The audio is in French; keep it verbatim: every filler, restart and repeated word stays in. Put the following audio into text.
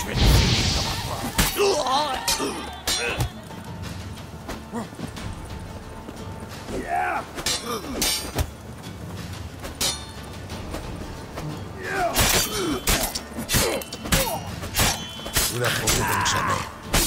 Je vais te finir par rapport. Vous n'apprendrez donc jamais.